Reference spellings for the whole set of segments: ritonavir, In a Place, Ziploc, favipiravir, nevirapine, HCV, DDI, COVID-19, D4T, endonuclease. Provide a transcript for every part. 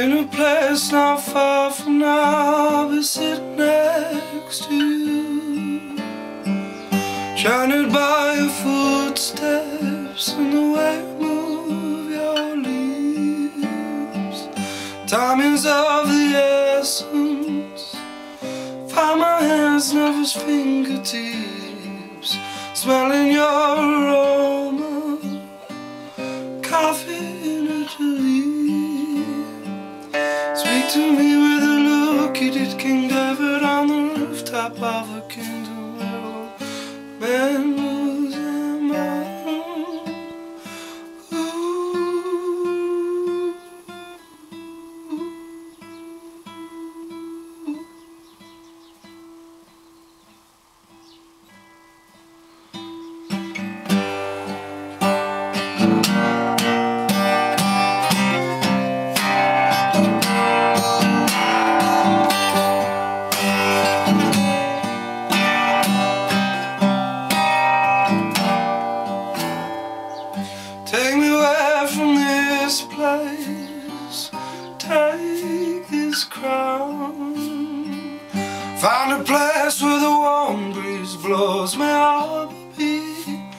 In a place not far from now, I'll be sitting next to you, surrounded by your footsteps and the way you move your leaves. Time is of the essence, find my hands, nervous fingertips, smelling your aroma, coffee in Italy. Speak to me with a look you did King David on the rooftop of a kingdom where all men lose their mind. Take me away from this place, take this crown. Find a place where the warm breeze blows me up in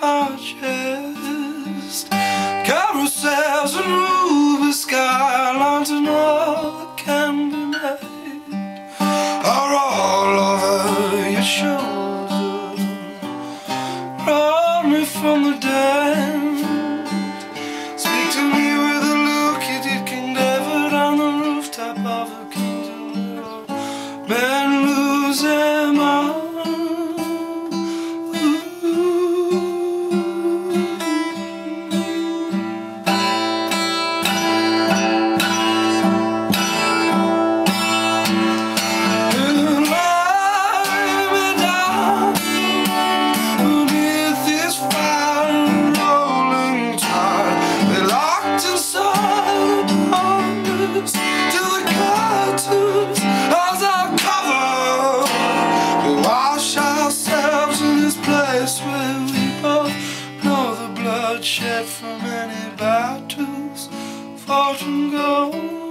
my chest. Carousels and ruby skylines and all that can be made are all over your shoulder. Run me from the dead. Where we both know the bloodshed from many battles, fought and gone.